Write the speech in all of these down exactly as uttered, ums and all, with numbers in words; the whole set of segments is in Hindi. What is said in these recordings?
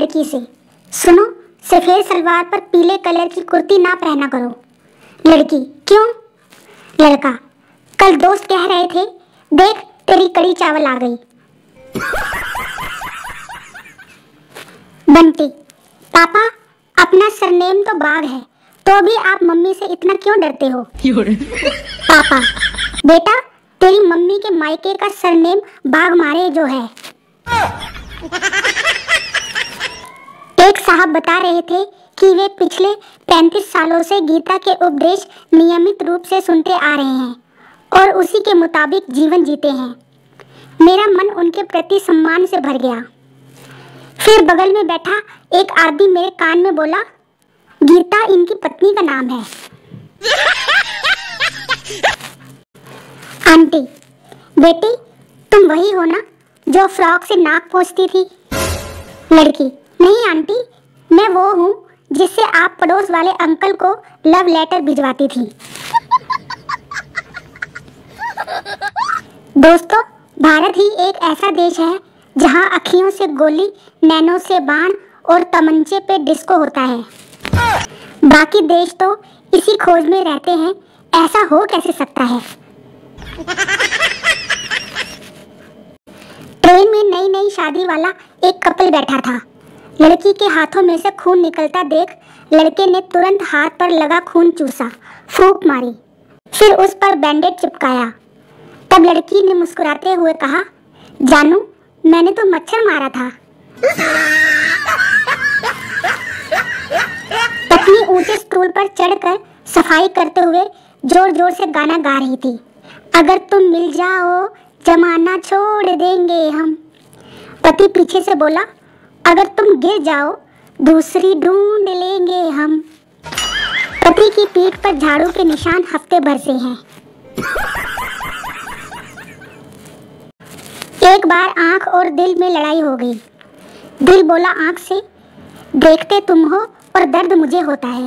लड़की से, सुनो सफ़ेद सलवार पर पीले कलर की कुर्ती ना पहना करो। लड़की, क्यों? लड़का, कल दोस्त कह रहे थे, देख तेरी कड़ी चावल आ गई। बंटी, पापा अपना सरनेम तो बाघ है, तो भी आप मम्मी से इतना क्यों डरते हो? पापा, बेटा तेरी मम्मी के मायके का सरनेम बाघ मारे जो है। एक साहब बता रहे थे कि वे पिछले पैंतीस सालों से गीता के उपदेश नियमित रूप से सुनते आ रहे हैं और उसी के मुताबिक जीवन जीते हैं। मेरा मन उनके प्रति सम्मान से भर गया। फिर बगल में बैठा एक आदमी मेरे कान में बोला, गीता इनकी पत्नी का नाम है। आंटी, बेटी तुम वही हो ना जो फ्रॉक से नाक पोंछती थी? लड़की, नहीं आंटी, मैं वो हूँ जिससे आप पड़ोस वाले अंकल को लव लेटर भिजवाती थी। दोस्तों, भारत ही एक ऐसा देश है जहाँ अखियों से गोली, नैनों से बाण और तमंचे पे डिस्को होता है। बाकी देश तो इसी खोज में रहते हैं, ऐसा हो कैसे सकता है। ट्रेन में नई नई शादी वाला एक कपल बैठा था। लड़की के हाथों में से खून निकलता देख लड़के ने तुरंत हाथ पर लगा खून चूसा, फूंक मारी, फिर उस पर बैंडेज चिपकाया। तब लड़की ने मुस्कुराते हुए कहा, जानू मैंने तो मच्छर मारा था। पत्नी ऊंचे स्टूल पर चढ़कर सफाई करते हुए जोर जोर से गाना गा रही थी, अगर तुम मिल जाओ जमाना छोड़ देंगे हम। पति पीछे से बोला, अगर तुम गिर जाओ दूसरी ढूंढ लेंगे हम। पति की पीठ पर झाड़ू के निशान हफ्ते भर से हैं। एक बार आंख और दिल में लड़ाई हो गई। दिल बोला आंख से, देखते तुम हो और दर्द मुझे होता है।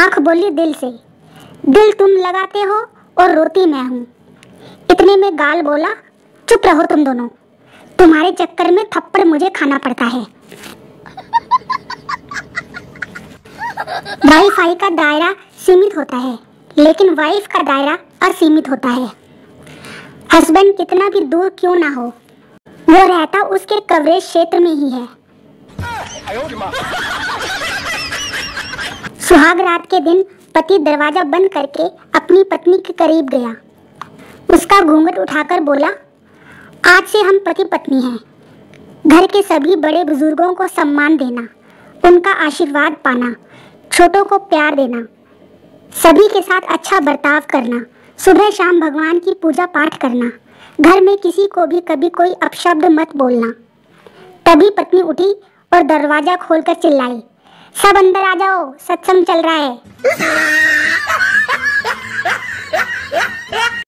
आंख बोली दिल से, दिल तुम लगाते हो और रोती मैं हूँ। इतने में गाल बोला, चुप रहो तुम दोनों, तुम्हारे चक्कर में थप्पड़ मुझे खाना पड़ता है। वाईफाई का दायरा सीमित होता है, लेकिन वाइफ का दायरा असीमित होता है। हस्बैंड कितना भी दूर क्यों ना हो, वो रहता उसके कवरेज क्षेत्र में ही है। सुहाग रात के दिन पति दरवाजा बंद करके अपनी पत्नी के करीब गया। उसका घूंघट उठाकर बोला, आज से हम पति पत्नी हैं। घर के सभी बड़े बुजुर्गों को सम्मान देना, उनका आशीर्वाद पाना, छोटों को प्यार देना, सभी के साथ अच्छा बर्ताव करना, सुबह शाम भगवान की पूजा पाठ करना, घर में किसी को भी कभी कोई अपशब्द मत बोलना। तभी पत्नी उठी और दरवाज़ा खोलकर चिल्लाई, सब अंदर आ जाओ, सत्संग चल रहा है।